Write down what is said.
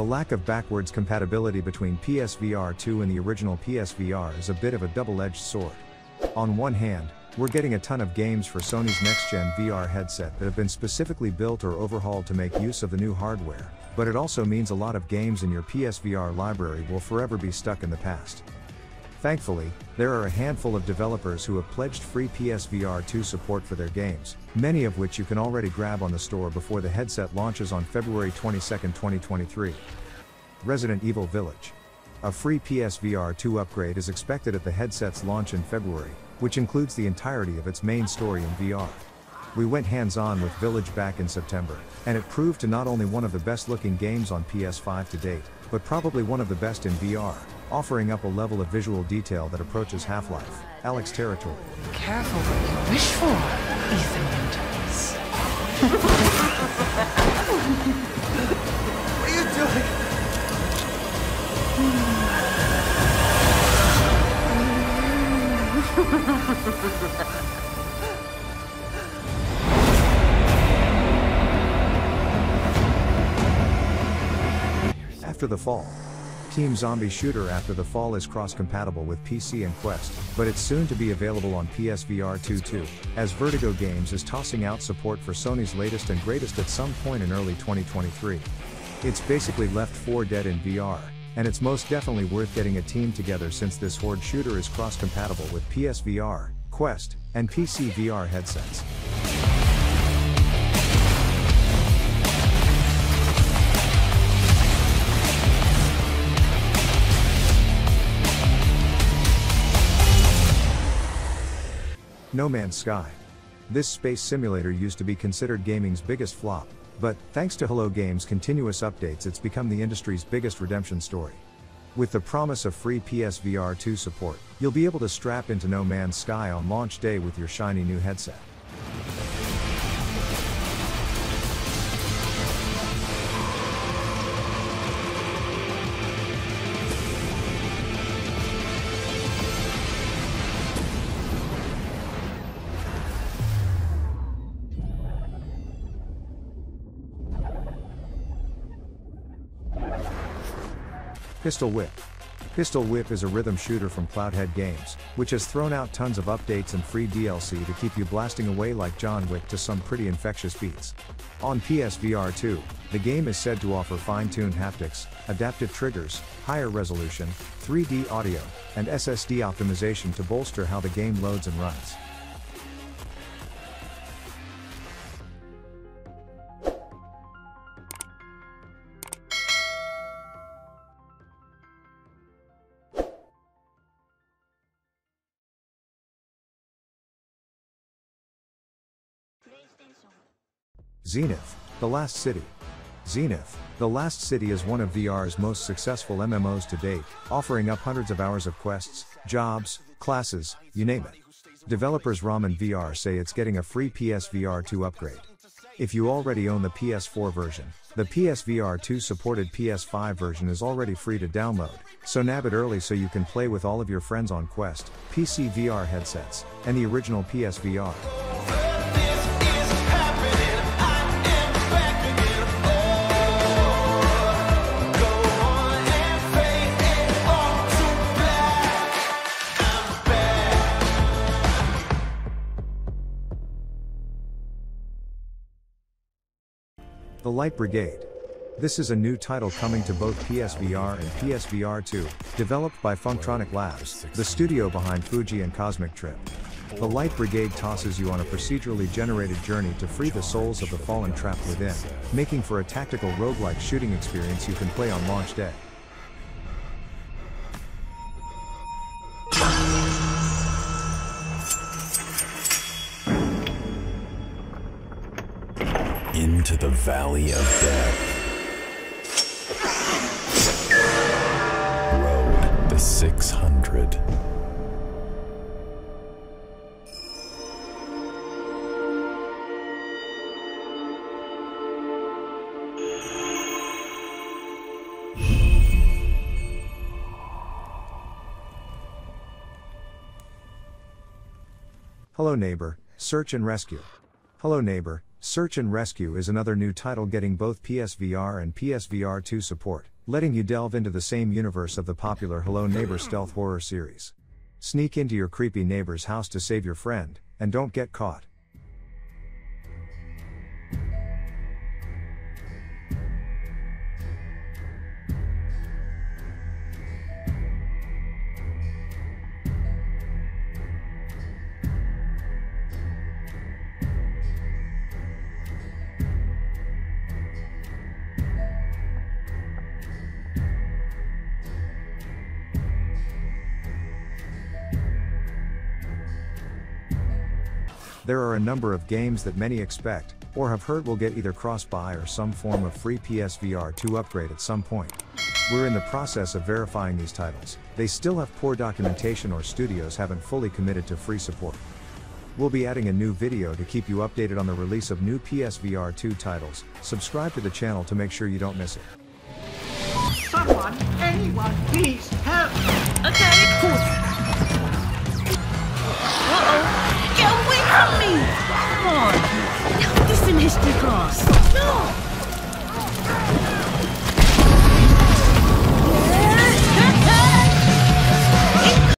The lack of backwards compatibility between PSVR 2 and the original PSVR is a bit of a double-edged sword. On one hand, we're getting a ton of games for Sony's next-gen VR headset that have been specifically built or overhauled to make use of the new hardware, but it also means a lot of games in your PSVR library will forever be stuck in the past. Thankfully, there are a handful of developers who have pledged free PSVR 2 support for their games, many of which you can already grab on the store before the headset launches on February 22, 2023. Resident Evil Village. A free PSVR 2 upgrade is expected at the headset's launch in February, which includes the entirety of its main story in VR. We went hands-on with Village back in September, and it proved to not only one of the best-looking games on PS5 to date, but probably one of the best in VR, offering up a level of visual detail that approaches Half-Life, Alyx territory. Careful what you wish for, Ethan Winters. What are you doing? After the Fall. Team Zombie Shooter After the Fall is cross-compatible with PC and Quest, but it's soon to be available on PSVR 2 too, as Vertigo Games is tossing out support for Sony's latest and greatest at some point in early 2023. It's basically Left 4 Dead in VR, and it's most definitely worth getting a team together since this horde shooter is cross-compatible with PSVR, Quest, and PC VR headsets. No Man's Sky. This space simulator used to be considered gaming's biggest flop, but thanks to Hello Games' continuous updates it's become the industry's biggest redemption story. With the promise of free PSVR 2 support, you'll be able to strap into No Man's Sky on launch day with your shiny new headset. Pistol Whip. Pistol Whip is a rhythm shooter from Cloudhead Games, which has thrown out tons of updates and free DLC to keep you blasting away like John Wick to some pretty infectious beats. On PSVR 2, the game is said to offer fine-tuned haptics, adaptive triggers, higher resolution, 3D audio, and SSD optimization to bolster how the game loads and runs. Zenith: The Last City. Zenith: The Last City is one of VR's most successful MMOs to date, offering up hundreds of hours of quests, jobs, classes, you name it. Developers RamenVR say it's getting a free PSVR 2 upgrade. If you already own the PS4 version, the PSVR 2 supported PS5 version is already free to download, so nab it early so you can play with all of your friends on Quest, PC VR headsets, and the original PSVR. The Light Brigade. This is a new title coming to both PSVR and PSVR 2, developed by Funktronic Labs, the studio behind Fuji and Cosmic Trip. The Light Brigade tosses you on a procedurally generated journey to free the souls of the fallen trapped within, making for a tactical roguelike shooting experience you can play on launch day. Into the valley of death. Road the 600. Hello Neighbor: Search and Rescue. Hello Neighbor: Search and Rescue is another new title getting both PSVR and PSVR 2 support, letting you delve into the same universe of the popular Hello Neighbor stealth horror series. Sneak into your creepy neighbor's house to save your friend, and don't get caught. There are a number of games that many expect, or have heard will get either cross-buy or some form of free PSVR 2 upgrade at some point. We're in the process of verifying these titles. They still have poor documentation or studios haven't fully committed to free support. We'll be adding a new video to keep you updated on the release of new PSVR 2 titles. Subscribe to the channel to make sure you don't miss it. Someone, anyone, please help!